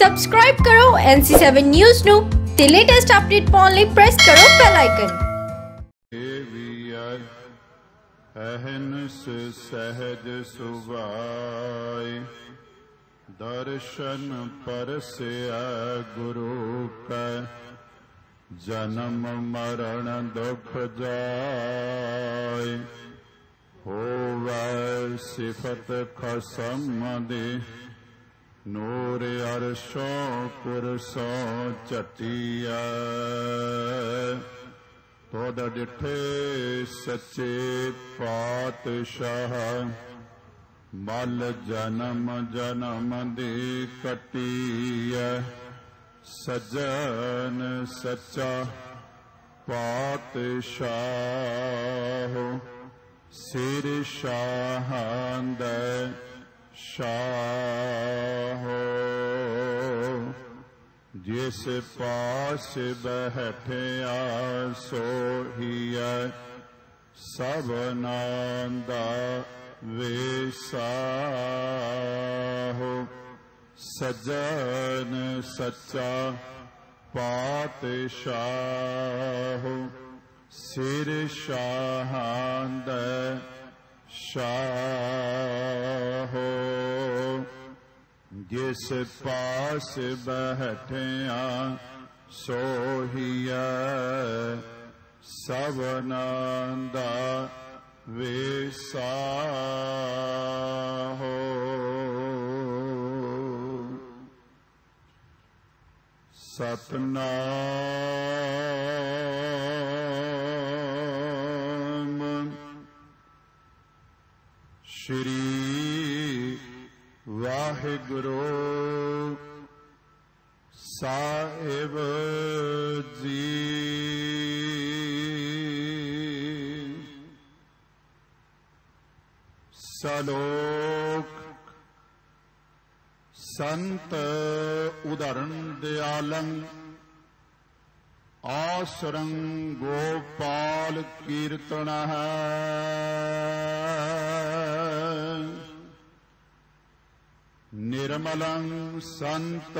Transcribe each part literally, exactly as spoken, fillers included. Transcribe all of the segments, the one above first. Subscribe કરો N C સેવન news નું તે લેટેસ્ટ અપડેટ પાઉં લે પ્રેસ કરો બેલ આઇકન। अहनिस सहज सुभाय दर्शन परसिया गुरु का जन्म मरण दुख जाय। होवै सिफत खसम दे नूर अरशों पुरसों चटिया। तोड़ डिठे सच्चे पातशाह मल जन्म जन्म दी कटिया। सजन सच्चा पातशाह सिर शाहंद शाह। जिस पास बैठे सोहिया सबनांदा वेसाहो। सजन सच्चा पातशाह सिर शाहंद शाहो। जिस पास बैठिया सोहिया सबनांदा वेसाहो। सतनाम श्री वाहिगुरु साहिब जी। सलोक संत उदरण दयालं आसरं गोपाल कीर्तन निर्मलं संत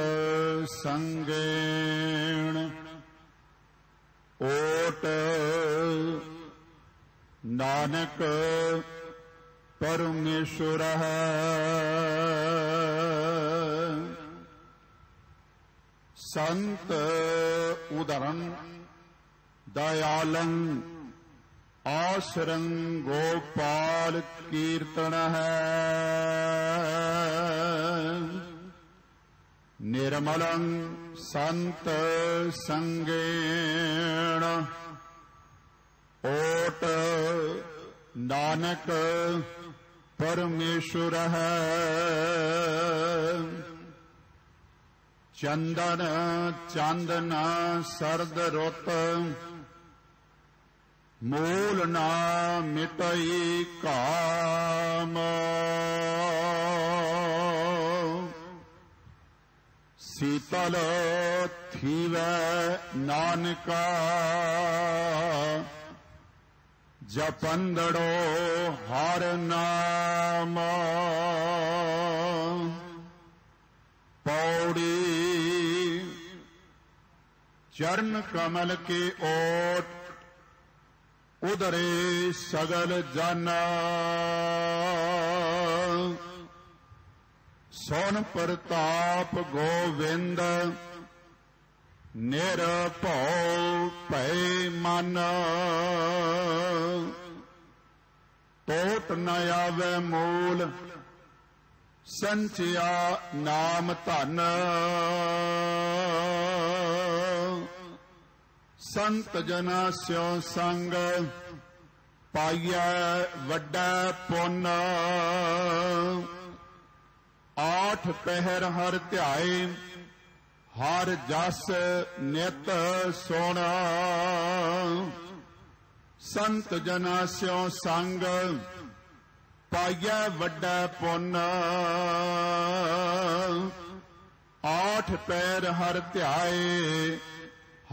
संगेण ओट नानक परमेश्वर। संत उदरं दयालं आश्रं गोपाल कीर्तन निर्मलं संत संगेण ओट नानक परमेश्वर। चंदन चांदना सरद रोत मूल ना मिटई काम। शीतल थीवै नानका जपंदड़ो हर नाम। पौड़ी चरण कमल के ओट उदरे सगल जन। सोन प्रताप गोविंद निरभउ भय मन। तोट न आवै मूल संचिया नाम धन। संत जना स्यो संग पाइयै वड्डा पुन। आठ पहर हर ध्याए हर जस नित सोना। संत जना स्यो संग पाइयै वड्डा पुन्न। आठ पैर हर ध्याए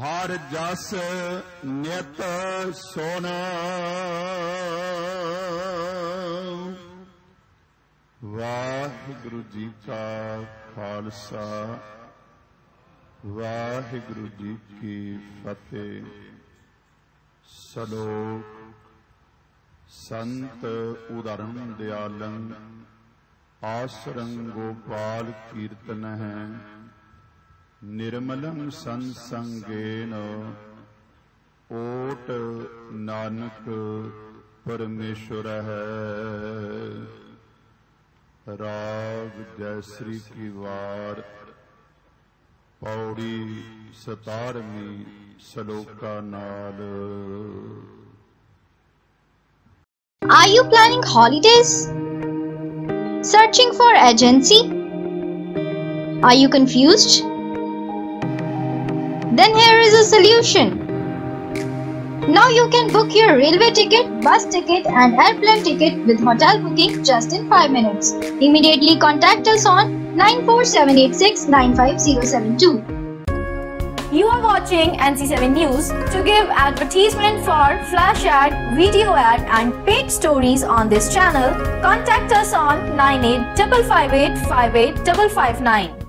हर जस नित सोना। वाहिगुरु जी का खालसा वाहिगुरु जी की फतेह। सलोक संत उदाहरण दयालंग आसरंग गोपाल कीर्तन है निर्मलम संसंगेन ओट नानक परमेश्वर है। राग जयश्री की वार पौड़ी सतारवीं सलोका नाल। Are you planning holidays? Searching for agency? Are you confused? Then here is a solution. Now you can book your railway ticket, bus ticket and airplane ticket with hotel booking just in five minutes. Immediately contact us on nine four seven eight six nine five zero seven two. You are watching N C seven News. To give advertisement for flash ad, video ad and paid stories on this channel, contact us on nine eight five five eight five eight five five nine.